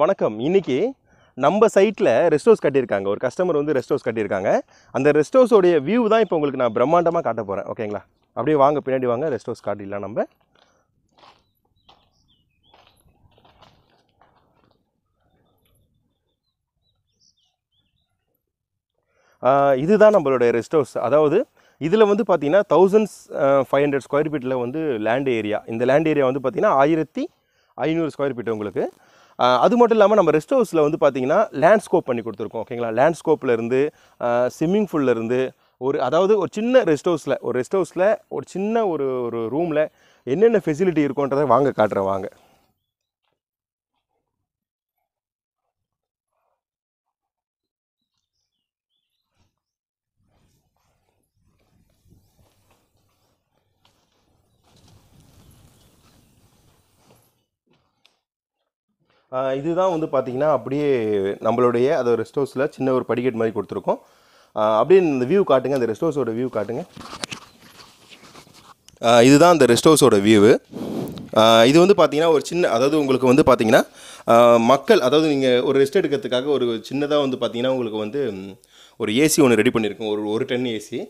வணக்கம். இன்னைக்கு நம்ம சைட்டில் ரெஸ்ட் ஹவுஸ் கட்டியிருக்காங்க. ஒரு கஸ்டமர் வந்து ரெஸ்ட் ஹவுஸ் கட்டியிருக்காங்க. அந்த ரெஸ்ட் ஹவுஸோடைய வியூ தான் இப்போ உங்களுக்கு நான் பிரம்மாண்டமாக காட்ட போகிறேன். ஓகேங்களா, அப்படியே வாங்க, பின்னாடி வாங்க, ரெஸ்ட் ஹவுஸ் காட்டிடலாம். நம்ம இதுதான் நம்மளுடைய ரெஸ்ட் ஹவுஸ். அதாவது இதில் வந்து பார்த்திங்கன்னா 1500 ஸ்கொயர் ஃபீட்டில் வந்து லேண்ட் ஏரியா. இந்த லேண்ட் ஏரியா வந்து பார்த்திங்கன்னா 1500 ஸ்கொயர் ஃபீட் உங்களுக்கு. அது மட்டும் இல்லாமல் நம்ம ரெஸ்ட் ஹவுஸில் வந்து பார்த்திங்கன்னா லேண்ட் ஸ்கோப் பண்ணி கொடுத்துருக்கோம். ஓகேங்களா, லேண்ட் ஸ்கோப்லேருந்து ஸ்விம்மிங் பூல்லேருந்து ஒரு சின்ன ரெஸ்ட் ஹவுஸில் ஒரு சின்ன ஒரு ரூமில் என்னென்ன ஃபெசிலிட்டி இருக்குன்றதை வாங்க காட்டுறேன் வாங்க. இதுதான் வந்து பார்த்திங்கன்னா அப்படியே நம்மளுடைய அது ரெஸ்ட் ஹவுஸில் சின்ன ஒரு படிக்கட் மாதிரி கொடுத்துருக்கோம். அப்படியே இந்த வியூ காட்டுங்க, அந்த ரெஸ்ட் ஹவுஸோட வியூ காட்டுங்க. இதுதான் அந்த ரெஸ்ட் ஹவுஸோட வியூவு. இது வந்து பார்த்திங்கன்னா ஒரு சின்ன, உங்களுக்கு வந்து பார்த்திங்கன்னா மக்கள், நீங்கள் ஒரு ரெஸ்ட் எடுக்கிறதுக்காக ஒரு சின்னதாக வந்து பார்த்திங்கன்னா உங்களுக்கு வந்து ஒரு ஏசி ஒன்று ரெடி பண்ணியிருக்கோம். ஒரு 10 ஏசி.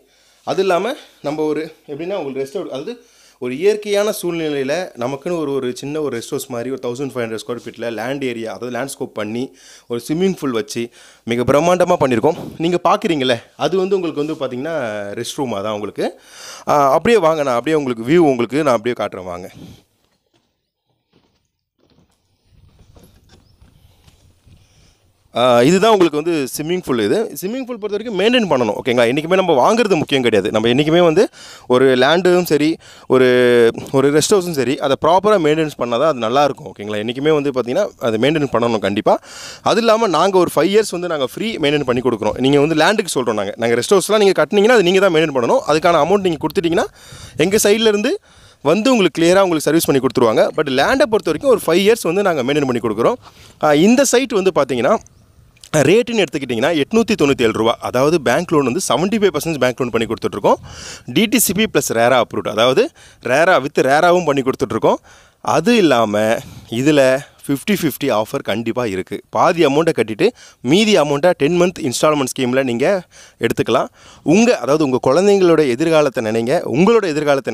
அது இல்லாமல் நம்ம ஒரு எப்படின்னா உங்களுக்கு ரெஸ்ட் ஒரு இயற்கையான சூழ்நிலையில் நமக்குன்னு ஒரு சின்ன ஒரு ரெஸ்ட் ஹவுஸ் மாதிரி ஒரு 1500 ஸ்கொயர் ஃபீட்டில் லேண்ட் ஏரியா, லேண்ட் ஸ்கோப் பண்ணி ஒரு ஸ்விம்மிங் பூல் வச்சு மிக பிரம்மாண்டமாக பண்ணியிருக்கோம். நீங்கள் பார்க்குறீங்களே, அது உங்களுக்கு பார்த்திங்கன்னா ரெஸ்ட் ரூமாக தான் உங்களுக்கு. அப்படியே வாங்க, நான் அப்படியே உங்களுக்கு வியூ நான் அப்படியே காட்டுறேன் வாங்க. இதுதான் உங்களுக்கு வந்து ஸ்விம்மிங் பூல். ஸ்விம்மிங் பூல் பொறுத்த வரைக்கும் மெயின்டைன் பண்ணணும். ஓகேங்களா, என்றைக்குமே நம்ம வாங்குறது முக்கியம் கிடையாது. நம்ம என்றைக்குமே வந்து ஒரு லேண்டும் சரி ஒரு ரெஸ்ட் ஹவுஸும் சரி அதை ப்ராப்பராக மெயின்டெனன்ஸ் பண்ணால் தான் அது நல்லாயிருக்கும். ஓகேங்களா, என்றைக்குமே வந்து பார்த்திங்கன்னா அதை மெயின்டைன் பண்ணணும் கண்டிப்பாக. அது இல்லாமல் நாங்கள் ஒரு 5 years வந்து நாங்கள் ஃப்ரீ மெயின்டைன் பண்ணி கொடுக்குறோம். நீங்கள் வந்து லேண்டுக்கு சொல்கிறோம், நாங்கள் ரெஸ்ட் ஹவுஸ்லாம் நீங்கள் கட்டினீங்கன்னா அது நீங்கள் தான் மெயின்டைன் பண்ணணும். அதுக்கான அமௌண்ட் நீங்கள் கொடுத்துட்டிங்கன்னா எங்கள் சைட்லேருந்து உங்களுக்கு கிளியராக சர்வீஸ் பண்ணி கொடுத்துருவாங்க. பட் லேண்டை பொறுத்த வரைக்கும் ஒரு 5 years வந்து நாங்கள் மெயின்டைன் பண்ணி கொடுக்குறோம். இந்த சைட் வந்து பார்த்திங்கன்னா ரேட்டுன்னு எடுத்துக்கிட்டிங்கன்னா 897 ரூபா. அதாவது பேங்க் லோன் வந்து 75% பேங்க் லோன் பண்ணி கொடுத்துட்ருக்கோம். DTCP plus RERA approved, RERA with ரேராவும் பண்ணி கொடுத்துட்ருக்கோம். அது இல்லாமல் இதில் 50-50 ஆஃபர் கண்டிப்பாக இருக்குது. பாதி அமௌண்ட்டை கட்டிட்டு மீதி அமௌண்ட்டை 10 month இன்ஸ்டால்மெண்ட் ஸ்கீமில் நீங்கள் எடுத்துக்கலாம். உங்கள் குழந்தைங்களோட எதிர்காலத்தை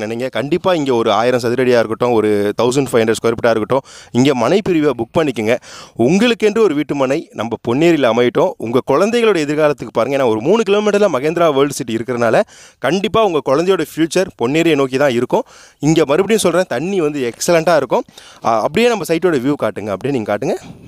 நினைங்க, கண்டிப்பாக இங்கே ஒரு 1000 சதுரடியாக இருக்கட்டும், ஒரு 1500 ஸ்கொயர் ஃபீட்டாக இருக்கட்டும், இங்கே மனைப்பிரிவை புக் பண்ணிக்கோங்க. உங்களுக்கென்று ஒரு வீட்டு மனை நம்ம பொன்னேரியில் அமையிட்டோம். உங்கள் குழந்தைகளோட எதிர்காலத்துக்கு பாருங்கள். ஏன்னா ஒரு 3 கிலோமீட்டரில் மகேந்திரா வேர்ல்டு சிட்டி இருக்கிறனால கண்டிப்பாக உங்கள் குழந்தையோட ஃப்யூச்சர் பொன்னேரியை நோக்கி தான் இருக்கும். இங்கே மறுபடியும் சொல்கிறேன், தண்ணி எக்ஸலண்ட்டாக இருக்கும். அப்படியே நம்ம சைட்டோட வியூ காட்டுங்க, அப்படியே நீங்கள் காட்டுங்க.